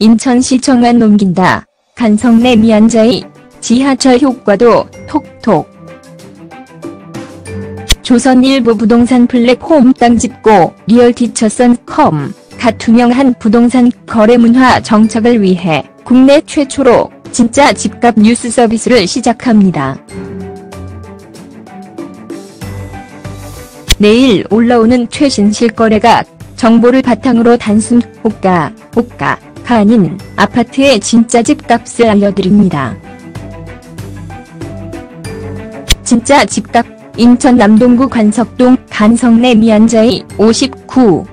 인천시청만 넘긴다. 간석래미안자이 지하철 효과도 톡톡. 조선일보 부동산 플랫폼 땅 짚고 리얼티처.com 가 투명한 부동산 거래 문화 정착을 위해 국내 최초로 진짜 집값 뉴스 서비스를 시작합니다. 내일 올라오는 최신 실거래가 정보를 바탕으로 단순 호가가 아닌 아파트의 진짜 집값을 알려드립니다. 진짜 집값, 인천 남동구 간석동 간석래미안자이 59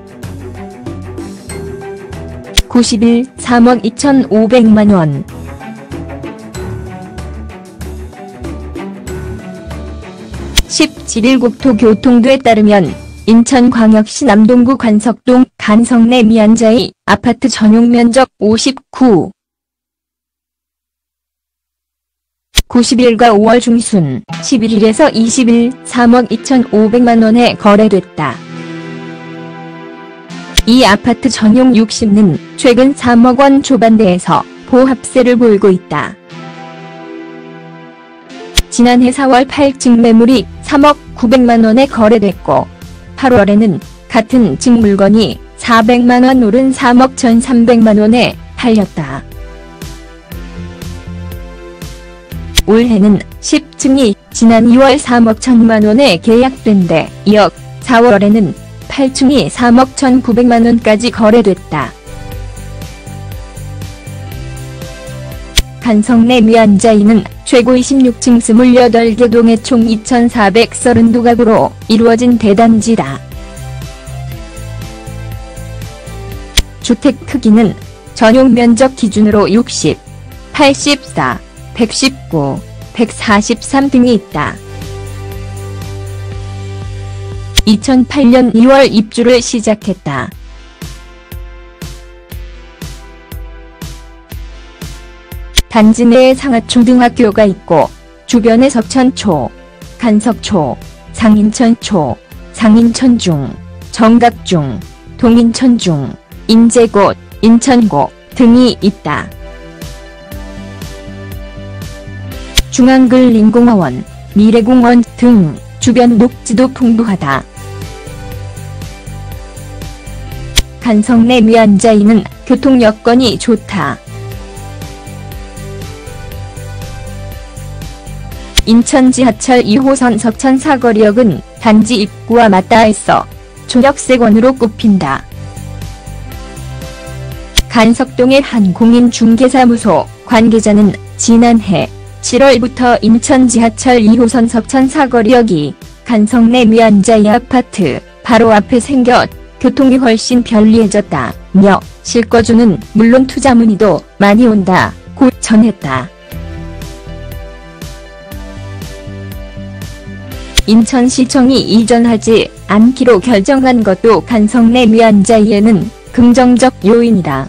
91 3억 2,500만원. (17일 국토교통부에 따르면 인천광역시 남동구 간석동 간석래미안자이 아파트 전용 면적 59.91가 5월 중순 11일에서 20일 3억 2,500만원에 거래됐다. 이 아파트 전용 60는 최근 3억원 초반대에서 보합세를 보이고 있다. 지난해 4월 8층 매물이 3억 900만원에 거래됐고 8월에는 같은 층 물건이 400만원 오른 3억 1,300만원에 팔렸다. 올해는 10층이 지난 2월 3억 1,000만원에 계약된 데 이어 4월에는 8층이 3억 1,900만원까지 거래됐다. 간석래미안자이는 최고 26층 28개 동에 총 2,432가구로 이루어진 대단지다. 주택 크기는 전용 면적 기준으로 60, 84, 119, 143 등이 있다. 2008년 2월 입주를 시작했다. 단지 내에 상하초등학교가 있고 주변에 석천초, 간석초, 상인천초, 상인천중, 정각중, 동인천중, 인제곶, 인천곶 등이 있다. 중앙근린공원, 미래공원 등 주변 녹지도 풍부하다. 간석래미안자이는 교통 여건이 좋다. 인천 지하철 2호선 석천 사거리역은 단지 입구와 맞닿아 있어 초역세권으로 꼽힌다. 간석동의 한 공인중개사무소 관계자는 지난해 7월부터 인천 지하철 2호선 석천 사거리역이 간석래미안자이 아파트 바로 앞에 생겨 교통이 훨씬 편리해졌다며 실거주는 물론 투자 문의도 많이 온다고 전했다. 인천시청이 이전하지 않기로 결정한 것도 간석래미안자이에는 긍정적 요인이다.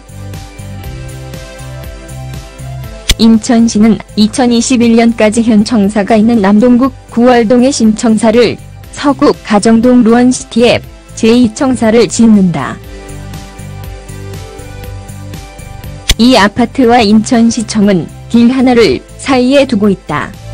인천시는 2021년까지 현 청사가 있는 남동구 구월동의 신청사를, 서구 가정동 루언시티에 제2청사를 짓는다. 이 아파트와 인천시청은 길 하나를 사이에 두고 있다.